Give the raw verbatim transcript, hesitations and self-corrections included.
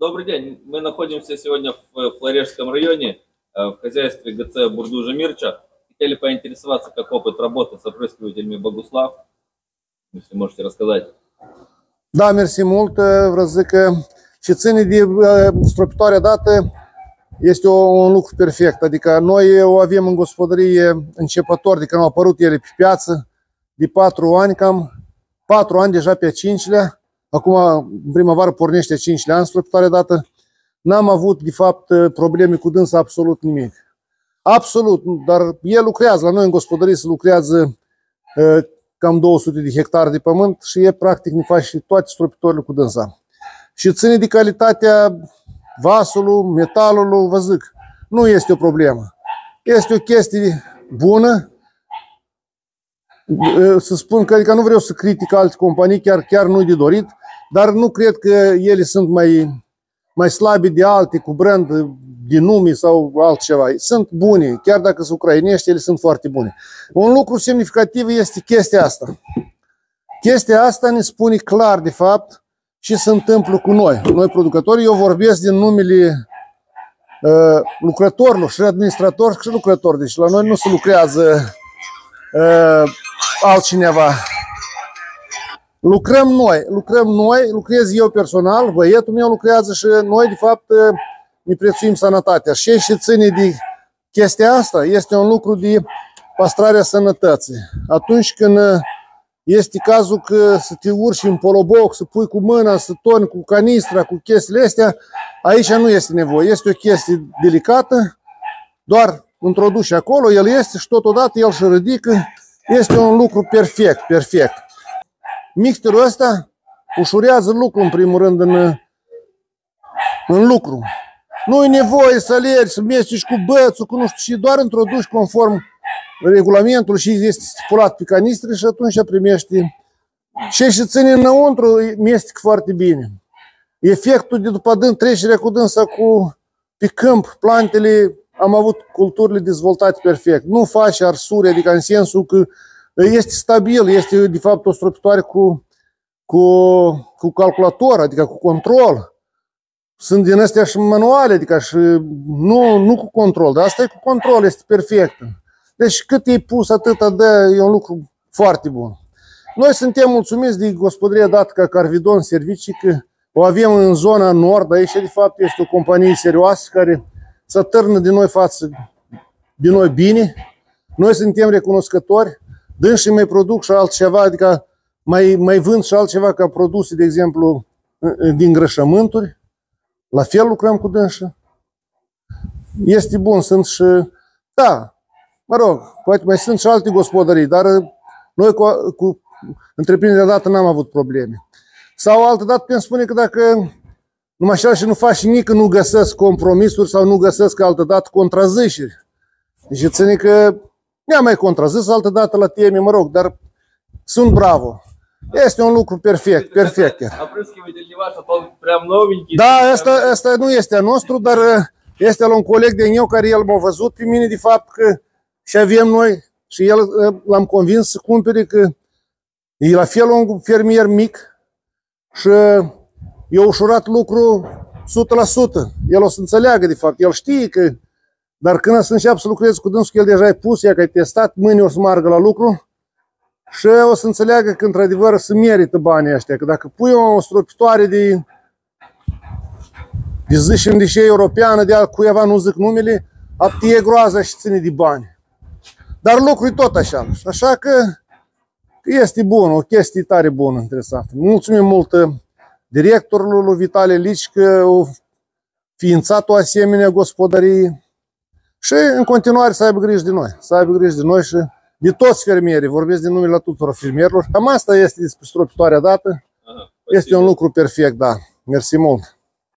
Добрый день. Мы находимся сегодня в Флорешском районе, в хозяйстве ГЦ Бурдужа Мирча. Хотели поинтересоваться, как опыт работы с опрыскивателями Богуслав. Если можете рассказать. Da, mersi mult. Vreau să zic că și ține de stropitoarea dată este un lucru perfect. Adică noi o avem în gospodărie începător, de când au apărut ele pe piață, de patru ani cam, patru ani deja pe a cincilea. Acum, în primăvară, pornește cincilea ani stropitoarea dată. N-am avut, de fapt, probleme cu dânsa absolut nimic. Absolut, dar el lucrează. La noi în gospodărie se lucrează cam două sute de hectare de pământ și e practic ne face și toate stropitorile cu dânsa. Și ține de calitatea vasului, metalului, vă zic, nu este o problemă. Este o chestie bună. Să spun că adică nu vreau să critic alte companii, chiar, chiar nu-i de dorit, dar nu cred că ele sunt mai, mai slabe de alte, cu brand, de nume sau altceva. Sunt bune, chiar dacă sunt ucrainești, ele sunt foarte bune. Un lucru semnificativ este chestia asta. Chestia asta ne spune clar, de fapt, ce se întâmplă cu noi, noi producătorii. Eu vorbesc din numele uh, lucrătorilor, și administratori și lucrători. Deci la noi nu se lucrează uh, altcineva. Lucrăm noi, lucrăm noi, lucrez eu personal, băietul meu lucrează și noi, de fapt, uh, ne prețuim sănătatea. Și și ține de chestia asta, este un lucru de păstrarea sănătății. Atunci când este cazul că să te urci în poloboc, să pui cu mâna, să torni cu canistra, cu chestiile astea, aici nu este nevoie. Este o chestie delicată, doar introduci acolo, el este și totodată el și ridică. Este un lucru perfect, perfect. Mixterul ăsta ușurează lucrul, în primul rând, în, în lucru. Nu-i nevoie să alergi, să mestici cu bățul, cu nu știu și doar introduci conform regulamentul și este stipulat pe canistre și atunci primești. Și și ține înăuntru, miestic foarte bine. Efectul de după dâns, trecerea cu dânsa cu, pe câmp, plantele, am avut culturile dezvoltate perfect. Nu face arsuri, adică în sensul că este stabil, este de fapt o stropitoare cu, cu, cu calculator, adică cu control. Sunt din astea și manuale, adică și nu, nu cu control, dar asta e cu control, este perfectă. Deci cât e pus, atâta dă, e un lucru foarte bun. Noi suntem mulțumiți de gospodăria Datca Carvidon Servicii, că o avem în zona nord, aici de fapt este o companie serioasă care se târnă de noi față, de noi bine. Noi suntem recunoscători, dânsi mai produc și altceva, adică mai, mai vând și altceva ca produse, de exemplu, din grășământuri. La fel lucrăm cu dânsă. Este bun, sunt și... Da, mă rog, poate mai sunt și alte gospodării, dar noi cu, cu întreprinderea dată n-am avut probleme. Sau altă dată putem spune că dacă numai așa și nu faci nici, nu găsesc compromisuri sau nu găsesc altă dată contrazișiri. Deci ține că ne-am mai contrazis altă dată la teme, mă rog, dar sunt bravo. Este un lucru perfect, perfect. Da, asta, asta nu este a nostru, dar este la un coleg de meu care el m-a văzut pe mine, de fapt, că și avem noi, și el l-am convins să cumpere, că e la fel un fermier mic și e ușurat lucru o sută la sută. El o să înțeleagă, de fapt, el știe că, dar când o să înceapă să lucrezi cu dânsul, el deja e pus, ea că ai testat, mâine o să meargă la lucru. Și o să înțeleagă că, într-adevăr, se merită banii ăștia. Că dacă pui o stropitoare de, de zicem, de ce europeană, de cuiva, nu zic numele, apte e groază și ține de bani. Dar lucrul e tot așa. Așa că este bun, o chestie tare bună, interesantă. Mulțumim mult directorului lui Vitalie Lișcă că a ființat o asemenea gospodărie. Și în continuare să aibă grijă de noi. Să aibă grijă de noi și... de toți fermierii, vorbesc din numele la tuturor fermierilor. Cam asta este despre stropitoarea dată. Aha, este un lucru perfect, da. Mersi mult!